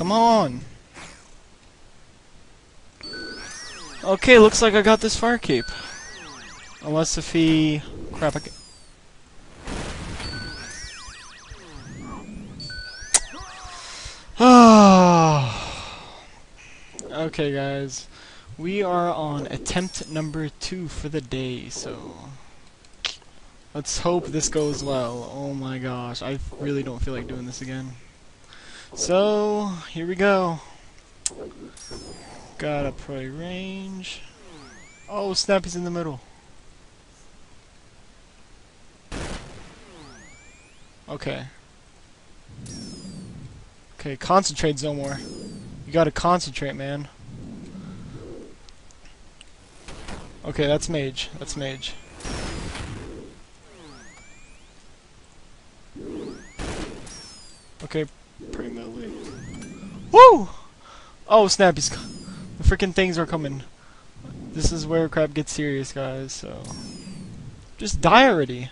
Come on! Okay, looks like I got this fire cape. Unless if he... crap, I... Okay, guys. We are on attempt number 2 for the day, so... let's hope this goes well. Oh my gosh, I really don't feel like doing this again. So, here we go. Gotta play range. Oh, snap, he's in the middle. Okay. Okay, concentrate, Zomor. You gotta concentrate, man. Okay, that's mage. That's mage. Okay, pretty melee. Woo! Oh, snap, he's... the freaking things are coming. This is where crap gets serious, guys, so... just die already!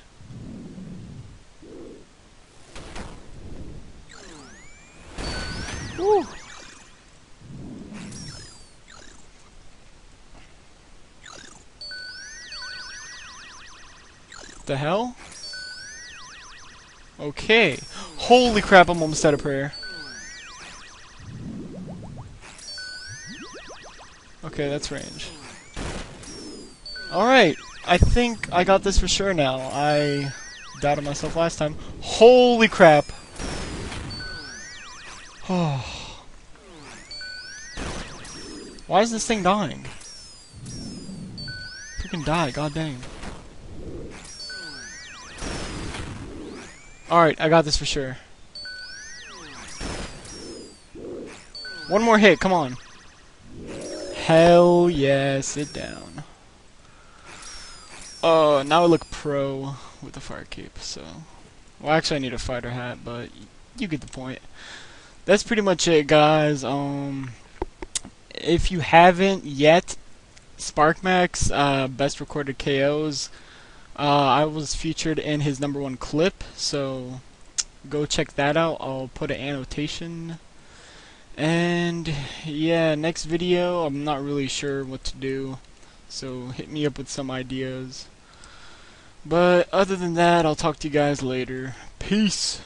Woo! The hell? Okay. Holy crap, I'm almost out of prayer. Okay, that's range. Alright, I think I got this for sure now. I doubted myself last time. Holy crap! Oh. Why is this thing dying? Freaking die, god dang. Alright, I got this for sure. One more hit, come on. Hell yeah, sit down. Oh, now I look pro with the fire cape, so... well, actually I need a fighter hat, but you get the point. That's pretty much it, guys. If you haven't yet, Spark Max, best recorded KOs. I was featured in his #1 clip, so go check that out. I'll put an annotation. And yeah, next video, I'm not really sure what to do, so hit me up with some ideas. But other than that, I'll talk to you guys later. Peace!